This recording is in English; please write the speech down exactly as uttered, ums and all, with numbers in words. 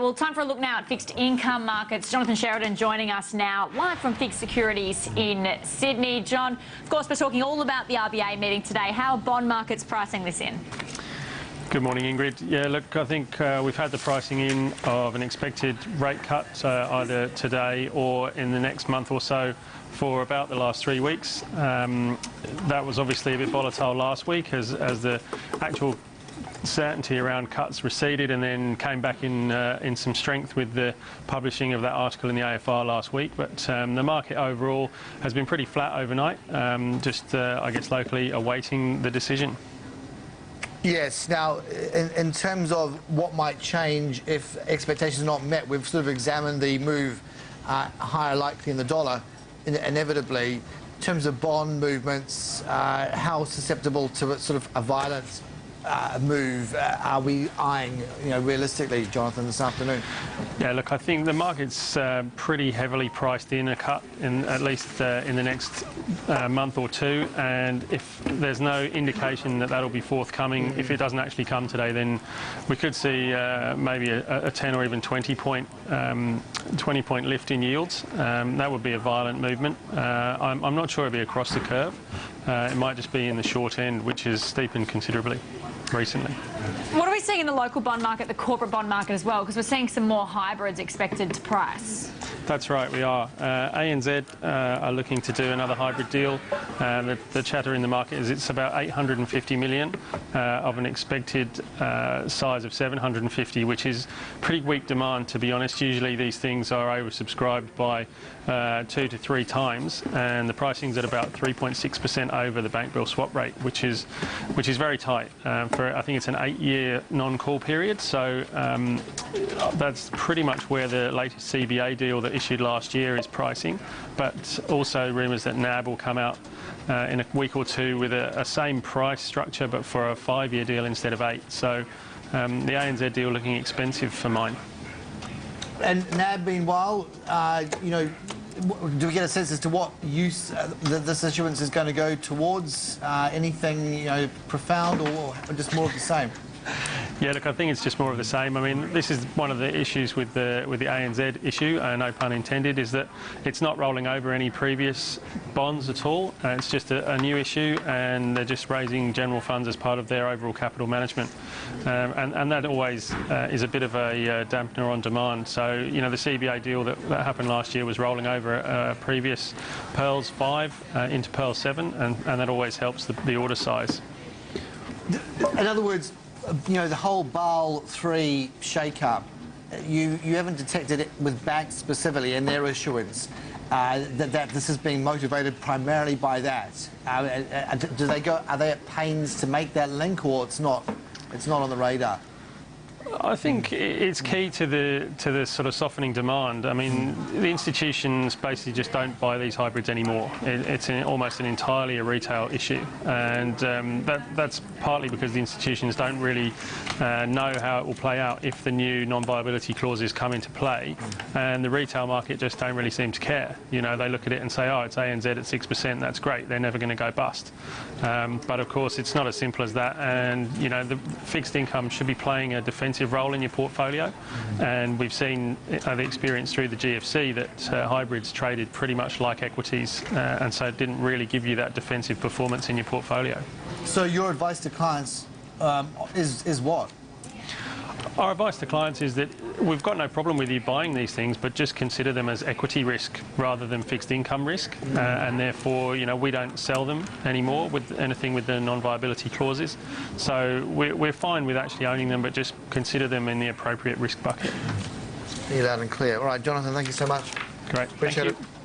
Well, time for a look now at fixed income markets. Jonathan Sheridan joining us now live from FIIG Securities in Sydney. John, of course, we're talking all about the R B A meeting today. How are bond markets pricing this in? Good morning, Ingrid. Yeah, look, I think uh, we've had the pricing in of an expected rate cut uh, either today or in the next month or so for about the last three weeks. Um, that was obviously a bit volatile last week as, as the actual certainty around cuts receded and then came back in uh, in some strength with the publishing of that article in the A F R last week. But um, the market overall has been pretty flat overnight, um, just uh, I guess locally awaiting the decision. Yes. Now, in, in terms of what might change if expectations are not met, we've sort of examined the move uh, higher likely in the dollar, in, inevitably. In terms of bond movements, uh, how susceptible to a, sort of a violent Uh, move uh, are we eyeing, you know, realistically, Jonathan, this afternoon? Yeah, look, I think the market's uh, pretty heavily priced in a cut, in at least uh, in the next uh, month or two, and if there's no indication that that'll be forthcoming, mm-hmm. if it doesn't actually come today, then we could see uh, maybe a, a ten or even twenty point um, twenty point lift in yields. Um, that would be a violent movement. Uh, I'm, I'm not sure it'll be across the curve. Uh, it might just be in the short end, which has steepened considerably recently. What are we seeing in the local bond market, the corporate bond market as well? Because we're seeing some more hybrids expected to price. That's right, we are. Uh, A N Z uh, are looking to do another hybrid deal. Uh, the, the chatter in the market is it's about eight hundred fifty million uh, of an expected uh, size of seven hundred fifty, which is pretty weak demand, to be honest. Usually these things are oversubscribed by uh, two to three times, and the pricing's at about three point six percent over the bank bill swap rate, which is which is very tight. Um, for I think it's an eight-year non-call period, so um, that's pretty much where the latest C B A deal that issued last year is pricing. But also rumours that N A B will come out uh, in a week or two with a, a same price structure, but for a five-year deal instead of eight. So um, the A N Z deal looking expensive for mine. And N A B, meanwhile, uh, you know, do we get a sense as to what use uh, this issuance is going to go towards? Uh, anything, you know, profound, or, or just more of the same? Yeah, look, I think it's just more of the same. I mean, this is one of the issues with the with the A N Z issue, uh, no pun intended, is that it's not rolling over any previous bonds at all. Uh, it's just a, a new issue, and they're just raising general funds as part of their overall capital management. Um, and, and that always uh, is a bit of a uh, dampener on demand. So, you know, the C B A deal that, that happened last year was rolling over a, a previous Pearls five uh, into Pearls seven, and, and that always helps the, the order size. In other words, you know, the whole Basel three shake-up, you, you haven't detected it with banks specifically in their issuance, uh, that, that this is being motivated primarily by that. Uh, do they go, are they at pains to make that link, or it's not, it's not on the radar? I think it's key to the to the sort of softening demand. I mean, the institutions basically just don't buy these hybrids anymore. It, it's an, almost an entirely a retail issue, and um, that that's partly because the institutions don't really uh, know how it will play out if the new non-viability clauses come into play, and the retail market just don't really seem to care. You know, they look at it and say, oh, it's A N Z at six percent. That's great. They're never going to go bust. Um, but of course, it's not as simple as that. And you know, the fixed income should be playing a defensive role in your portfolio, and we've seen uh, the experience through the G F C that uh, hybrids traded pretty much like equities, uh, and so it didn't really give you that defensive performance in your portfolio. So your advice to clients um, is, is what? Our advice to clients is that we've got no problem with you buying these things, but just consider them as equity risk rather than fixed income risk, uh, and therefore, you know, we don't sell them anymore with anything with the non-viability clauses. So we're, we're fine with actually owning them, but just consider them in the appropriate risk bucket. Be loud and clear. All right, Jonathan, thank you so much. Great. Appreciate it.